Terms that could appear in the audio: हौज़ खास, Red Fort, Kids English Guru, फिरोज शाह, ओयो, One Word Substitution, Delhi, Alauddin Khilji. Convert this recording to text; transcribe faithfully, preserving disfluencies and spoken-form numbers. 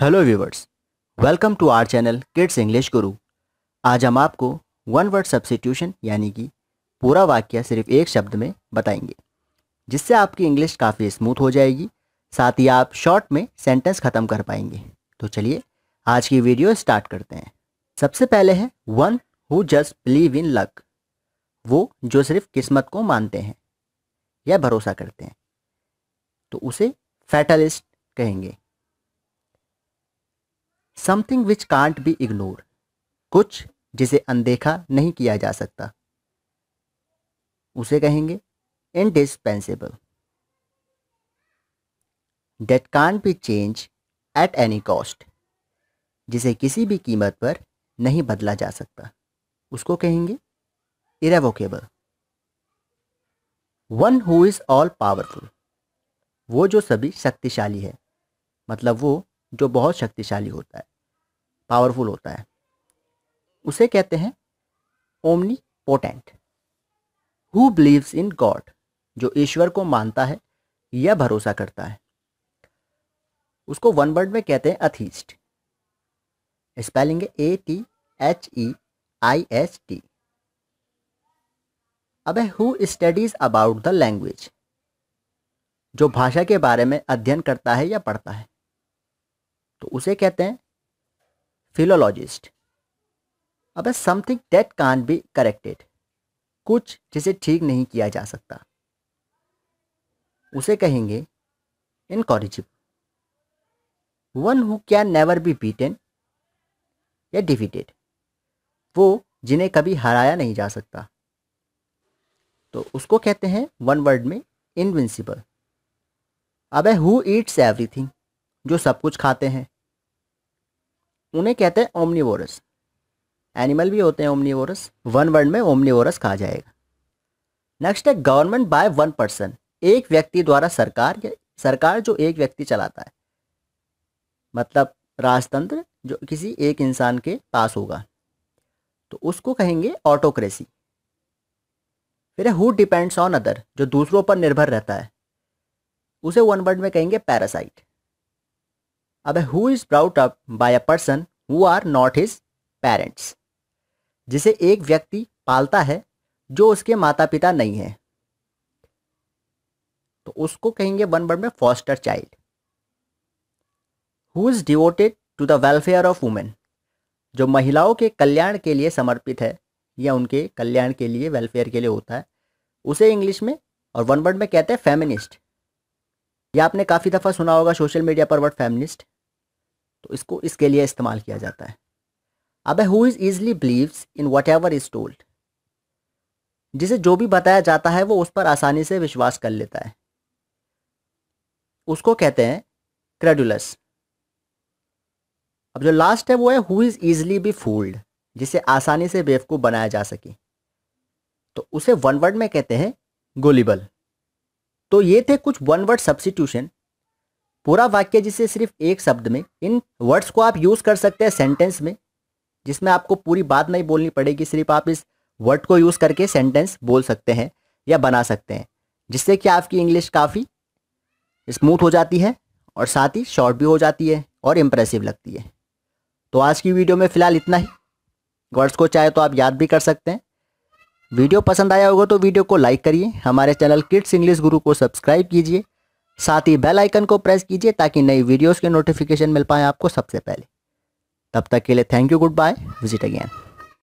Hello viewers, welcome to our channel kids English गुरु। आज हम आपको वन वर्ड सब्स्टिट्यूशन यानी कि पूरा वाक्य सिर्फ एक शब्द में बताएंगे, जिससे आपकी इंग्लिश काफ़ी स्मूथ हो जाएगी। साथ ही आप शॉर्ट में सेंटेंस ख़त्म कर पाएंगे। तो चलिए आज की वीडियो स्टार्ट करते हैं। सबसे पहले है one who just believe in luck, वो जो सिर्फ किस्मत को मानते हैं या भरोसा करते हैं, तो उसे फैटलिस्ट कहेंगे। Something which can't be ignore, कुछ जिसे अनदेखा नहीं किया जा सकता, उसे कहेंगे indispensable. That can't be change at any cost, जिसे किसी भी कीमत पर नहीं बदला जा सकता, उसको कहेंगे irrevocable. One who is all powerful, वो जो सभी शक्तिशाली है, मतलब वो जो बहुत शक्तिशाली होता है, पावरफुल होता है, उसे कहते हैं omnipotent. Who believes in God, जो ईश्वर को मानता है या भरोसा करता है, उसको वन वर्ड में कहते हैं एथीस्ट। स्पेलिंग है A T H E I S T. अब है who studies about the language, जो भाषा के बारे में अध्ययन करता है या पढ़ता है, तो उसे कहते हैं फिलोलॉजिस्ट। अब something that can't be corrected, कुछ जिसे ठीक नहीं किया जा सकता, उसे कहेंगे incorrigible. One who can never be beaten या डिफीटेड, वो जिन्हें कभी हराया नहीं जा सकता, तो उसको कहते हैं वन वर्ड में इनविंसिबल। अब हु ईट्स एवरीथिंग, जो सब कुछ खाते हैं, उन्हें कहते हैं ओमनीवोरस। एनिमल भी होते हैं ओमनीवोरस, वन वर्ड में ओमनीवोरस कहा जाएगा। नेक्स्ट है गवर्नमेंट बाय वन पर्सन, एक व्यक्ति द्वारा सरकार, या सरकार जो एक व्यक्ति चलाता है, मतलब राजतंत्र जो किसी एक इंसान के पास होगा, तो उसको कहेंगे ऑटोक्रेसी। फिर हु डिपेंड्स ऑन अदर, जो दूसरों पर निर्भर रहता है, उसे वन वर्ड में कहेंगे पैरासाइट। अब who is brought up by a person who are not his parents, जिसे एक व्यक्ति पालता है जो उसके माता पिता नहीं है, तो उसको कहेंगे वन वर्ड में foster child. Who is devoted to the welfare of women, जो महिलाओं के कल्याण के लिए समर्पित है या उनके कल्याण के लिए, वेलफेयर के लिए होता है, उसे इंग्लिश में और वन वर्ड में कहते हैं फेमिनिस्ट। यह आपने काफ़ी दफ़ा सुना होगा सोशल मीडिया पर वर्ड फेमिनिस्ट, तो इसको इसके लिए इस्तेमाल किया जाता है। अब who is easily believes in whatever is told, जिसे जो भी बताया जाता है वो उस पर आसानी से विश्वास कर लेता है, उसको कहते हैं क्रेडुलस। अब जो लास्ट है वो है who is easily be fooled, जिसे आसानी से बेवकूफ़ बनाया जा सके, तो उसे वन वर्ड में कहते हैं गुलिबल। तो ये थे कुछ वन वर्ड सब्स्टिट्यूशन, पूरा वाक्य जिसे सिर्फ एक शब्द में। इन वर्ड्स को आप यूज़ कर सकते हैं सेंटेंस में, जिसमें आपको पूरी बात नहीं बोलनी पड़ेगी, सिर्फ आप इस वर्ड को यूज़ करके सेंटेंस बोल सकते हैं या बना सकते हैं, जिससे कि आपकी इंग्लिश काफ़ी स्मूथ हो जाती है और साथ ही शॉर्ट भी हो जाती है और इम्प्रेसिव लगती है। तो आज की वीडियो में फ़िलहाल इतना ही। वर्ड्स को चाहे तो आप याद भी कर सकते हैं। वीडियो पसंद आया होगा तो वीडियो को लाइक करिए, हमारे चैनल किड्स इंग्लिश गुरु को सब्सक्राइब कीजिए, साथ ही बेल आइकन को प्रेस कीजिए ताकि नई वीडियोस के नोटिफिकेशन मिल पाए आपको सबसे पहले। तब तक के लिए thank you, goodbye, visit again.